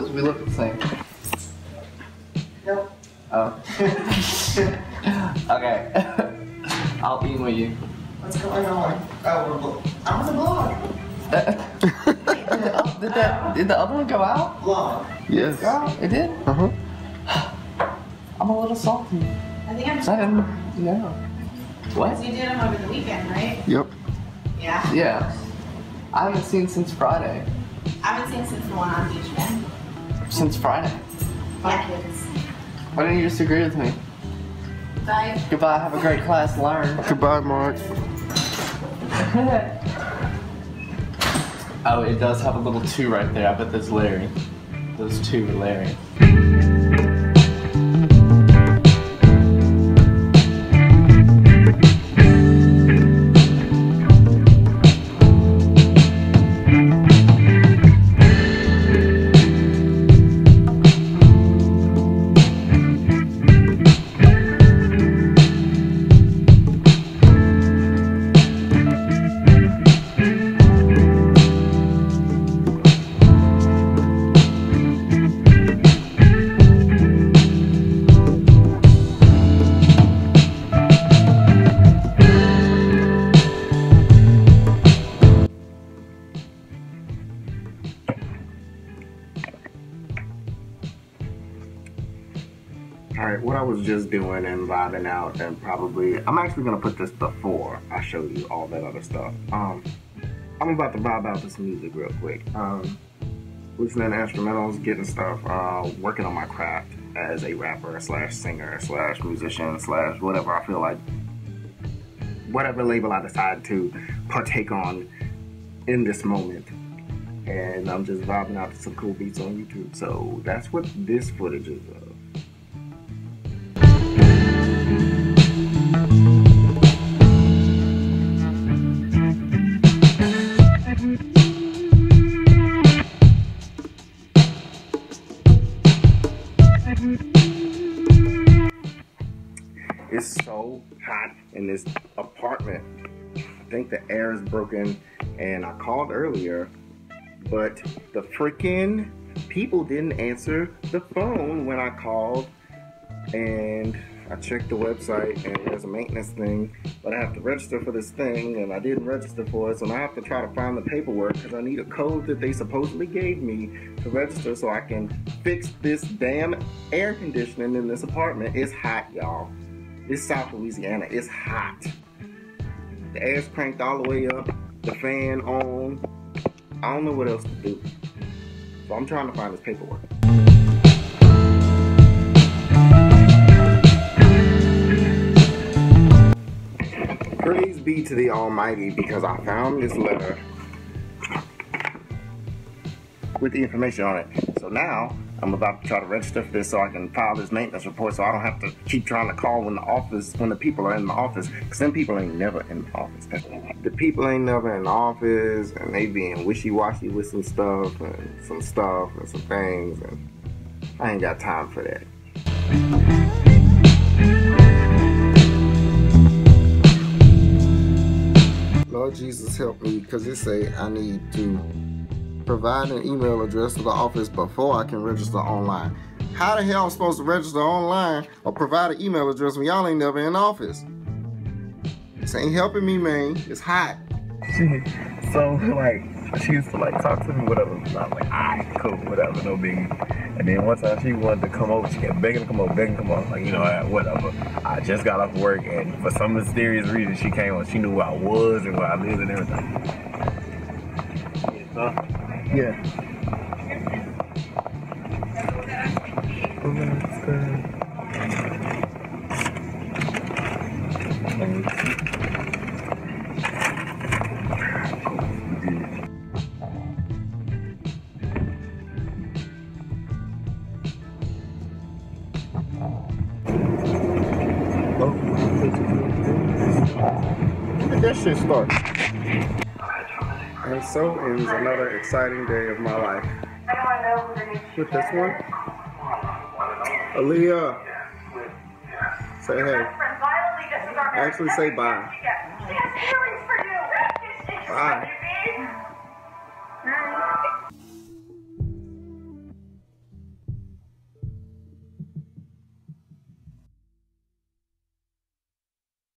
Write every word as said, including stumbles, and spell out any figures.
look, we look the same. Nope. Oh. Okay. I'll be with you. What's going on? Oh, I was a blog. Uh, did that? Did the other one go out? Blog. Yes. Oh, it did. Uh huh. I'm a little salty. I think I'm. I didn't. Yeah. What? Because you did them over the weekend, right? Yep. Yeah. Yeah. I haven't seen since Friday. I haven't seen since the one on Beach Bend. Since Friday? Yeah. Why didn't you just agree with me? Bye. Goodbye, have a great class, learn. Goodbye, Mark. Oh, it does have a little two right there. I bet that's Larry. Those two are Larry. Alright, what I was just doing and vibing out and probably, I'm actually going to put this before I show you all that other stuff. Um, I'm about to vibe out this music real quick. Um, listening to instrumentals, getting stuff, uh, working on my craft as a rapper slash singer slash musician slash whatever I feel like, whatever label I decide to partake on in this moment. And I'm just vibing out to some cool beats on YouTube. So that's what this footage is of. It's so hot in this apartment. I think the air is broken, and I called earlier, but the freaking people didn't answer the phone when I called, and I checked the website, and there's a maintenance thing, but I have to register for this thing, and I didn't register for it, so now I have to try to find the paperwork because I need a code that they supposedly gave me to register so I can fix this damn air conditioning in this apartment. It's hot, y'all. It's South Louisiana. It's hot. The air's cranked all the way up. The fan on. I don't know what else to do. So I'm trying to find this paperwork. Praise be to the Almighty, because I found this letter with the information on it. So now I'm about to try to register for this so I can file this maintenance report so I don't have to keep trying to call when the office, when the people are in the office, because them people ain't never in the office. The people ain't never in the office, and they being wishy-washy with some stuff and some stuff and some things, and I ain't got time for that. Lord Jesus, help me, because it say I need to provide an email address to the office before I can register online. How the hell am I supposed to register online or provide an email address when y'all ain't never in the office? This ain't helping me, man. It's hot. So, like, she used to, like, talk to me, whatever. I'm like, alright, cool, whatever, no biggie. And then one time she wanted to come over. She kept begging to come over, begging to come over. Like, you know, whatever. I just got off work, and for some mysterious reason, she came on. She knew where I was and where I lived and everything. Yeah, so, yeah. When did that shit start? And so ends another exciting day of my life. With this one, Aaliyah, say hey. Actually, say bye. Bye.